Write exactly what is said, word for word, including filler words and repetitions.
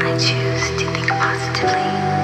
I choose to think positively.